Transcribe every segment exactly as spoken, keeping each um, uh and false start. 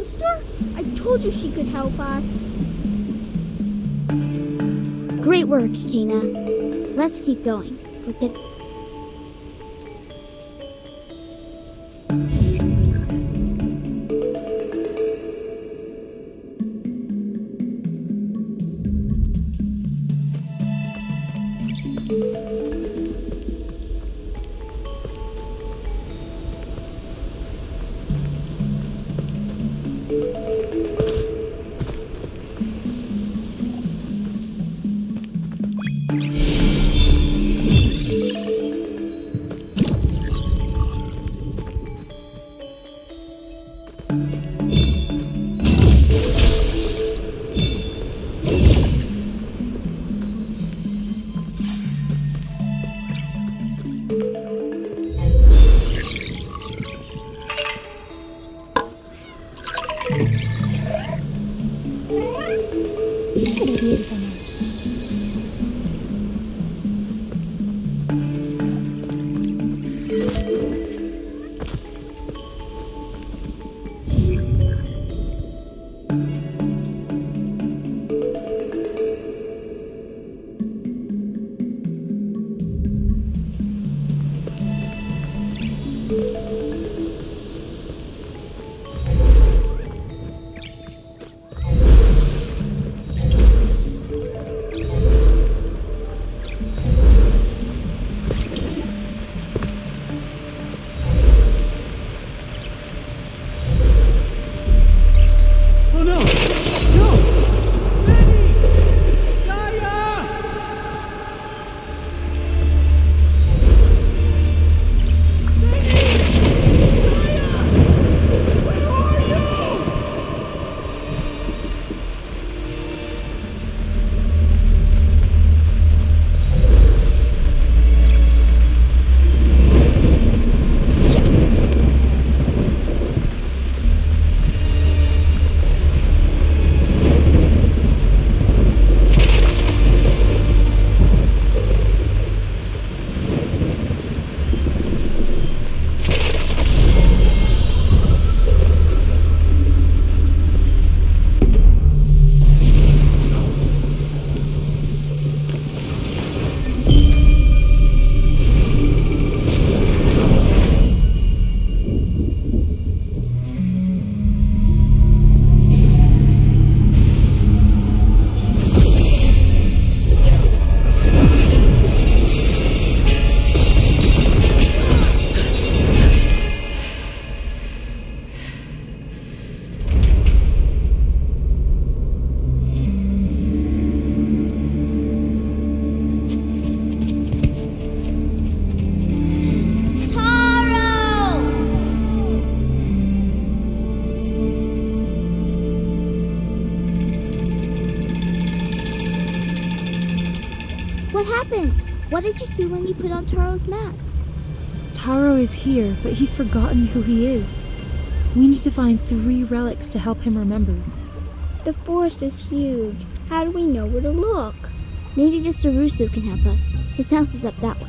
monster? I told you she could help us. Great work, Kena. Let's keep going. Forget What did you see when you put on Taro's mask? Taro is here, but he's forgotten who he is. We need to find three relics to help him remember. The forest is huge. How do we know where to look? Maybe Mister Rusu can help us. His house is up that way.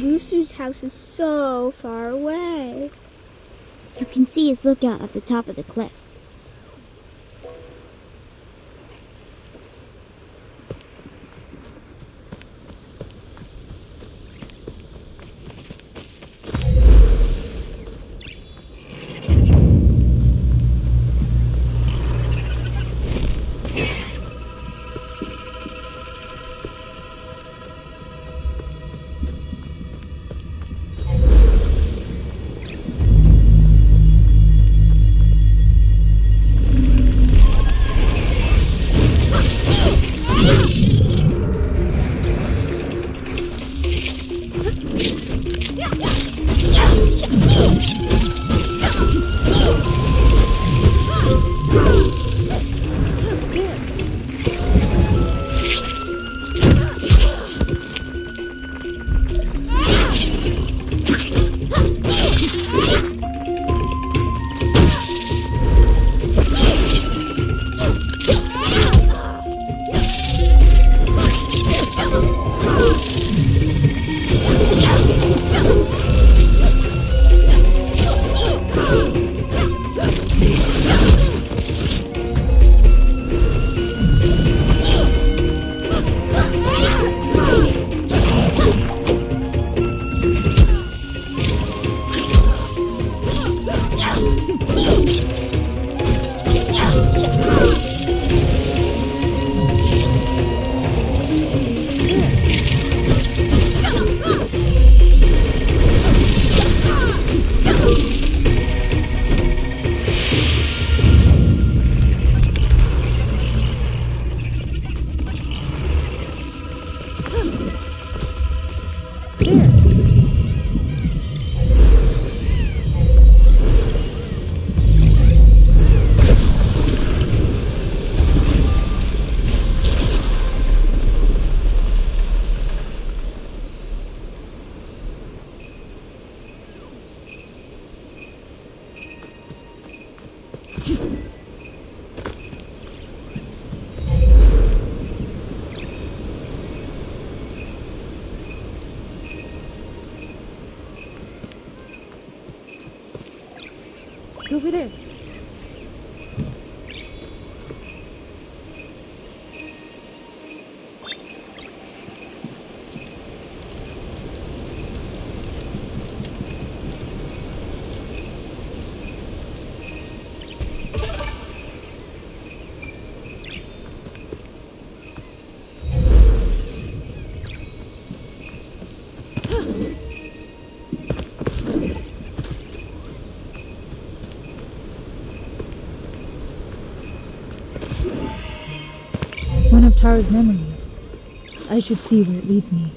Rusu's house is so far away. You can see his lookout at the top of the cliffs. Over there. One of Taro's memories. I should see where it leads me.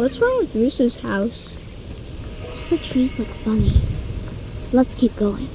What's wrong with Rusu's house? The trees look funny. Let's keep going.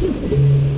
Thank you.